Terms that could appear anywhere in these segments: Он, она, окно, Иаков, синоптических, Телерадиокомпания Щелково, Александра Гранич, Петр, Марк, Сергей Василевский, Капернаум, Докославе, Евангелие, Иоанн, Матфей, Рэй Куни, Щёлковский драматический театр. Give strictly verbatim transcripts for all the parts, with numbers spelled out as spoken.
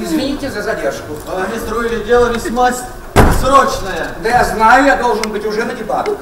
Извините за задержку. Они строили дело весьма срочное. Да я знаю, я должен быть уже на дебатах.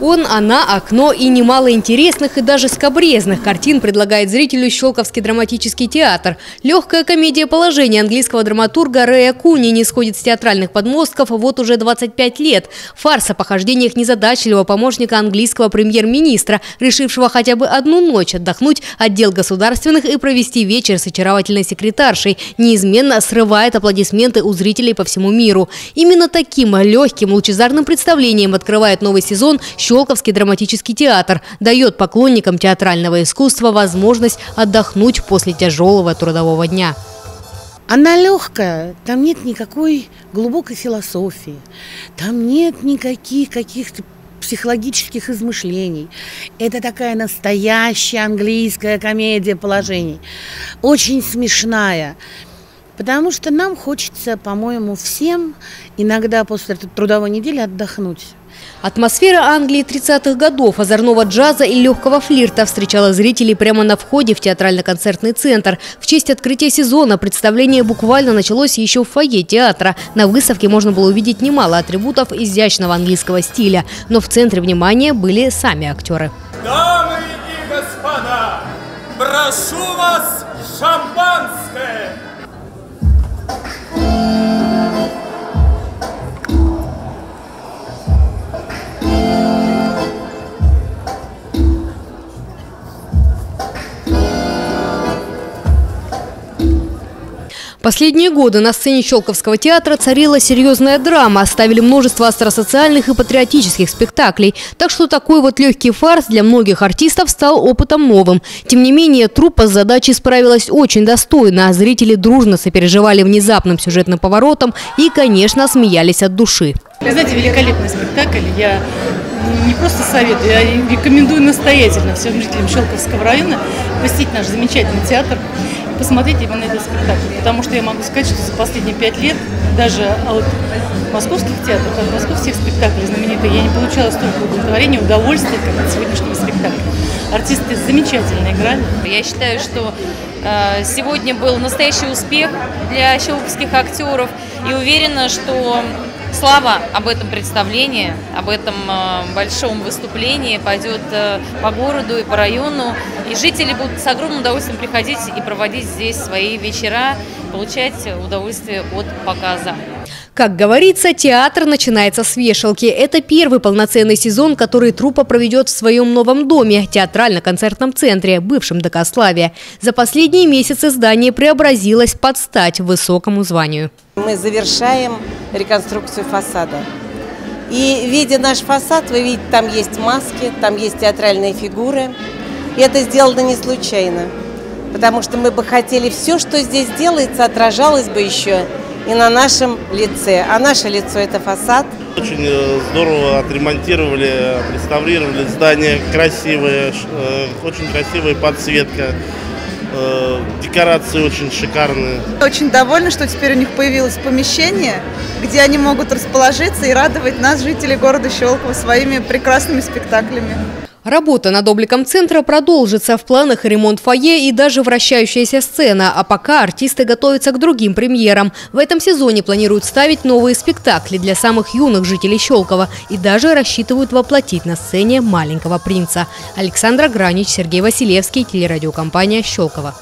Он, она, окно и немало интересных и даже скабрезных картин предлагает зрителю Щелковский драматический театр. Легкая комедия положения английского драматурга Рэя Куни не сходит с театральных подмостков вот уже двадцать пять лет. Фарс о похождениях незадачливого помощника английского премьер-министра, решившего хотя бы одну ночь отдохнуть от дел государственных и провести вечер с очаровательной секретаршей, неизменно срывает аплодисменты у зрителей по всему миру. Именно таким легким, лучезарным представлением открывает новый сезон Щелковский драматический театр, дает поклонникам театрального искусства возможность отдохнуть после тяжелого трудового дня. Она легкая, там нет никакой глубокой философии, там нет никаких каких-то психологических измышлений. Это такая настоящая английская комедия положений, очень смешная. Потому что нам хочется, по-моему, всем иногда после трудовой недели отдохнуть. Атмосфера Англии тридцатых годов, озорного джаза и легкого флирта встречала зрителей прямо на входе в театрально-концертный центр. В честь открытия сезона представление буквально началось еще в фойе театра. На выставке можно было увидеть немало атрибутов изящного английского стиля. Но в центре внимания были сами актеры. Дамы и господа, прошу вас, шампанское! Последние годы на сцене Щелковского театра царила серьезная драма, оставили множество остросоциальных и патриотических спектаклей. Так что такой вот легкий фарс для многих артистов стал опытом новым. Тем не менее, труппа с задачей справилась очень достойно, а зрители дружно сопереживали внезапным сюжетным поворотом и, конечно, смеялись от души. Вы знаете, великолепный спектакль. Я не просто советую, я рекомендую настоятельно всем жителям Щелковского района посетить наш замечательный театр. Посмотрите именно этот спектакль, потому что я могу сказать, что за последние пять лет даже от московских театров, от московских спектаклей знаменитых я не получала столько удовлетворения, удовольствия, как от сегодняшнего спектакля. Артисты замечательно играли. Я считаю, что э, сегодня был настоящий успех для щелковских актеров и уверена, что слава об этом представлении, об этом большом выступлении пойдет по городу и по району. И жители будут с огромным удовольствием приходить и проводить здесь свои вечера, получать удовольствие от показа. Как говорится, театр начинается с вешалки. Это первый полноценный сезон, который труппа проведет в своем новом доме – театрально-концертном центре, бывшем Докославе. За последние месяцы здание преобразилось под стать высокому званию. Мы завершаем реконструкцию фасада. И, видя наш фасад, вы видите, там есть маски, там есть театральные фигуры. И это сделано не случайно, потому что мы бы хотели все, что здесь делается, отражалось бы еще и на нашем лице. А наше лицо – это фасад. Очень здорово отремонтировали, отреставрировали здание, красивое, очень красивая подсветка, декорации очень шикарные. Очень довольна, что теперь у них появилось помещение, где они могут расположиться и радовать нас, жителей города Щелково, своими прекрасными спектаклями. Работа над обликом центра продолжится. В планах ремонт фойе и даже вращающаяся сцена. А пока артисты готовятся к другим премьерам. В этом сезоне планируют ставить новые спектакли для самых юных жителей Щелкова и даже рассчитывают воплотить на сцене «Маленького принца». Александра Гранич, Сергей Василевский, телерадиокомпания «Щелково».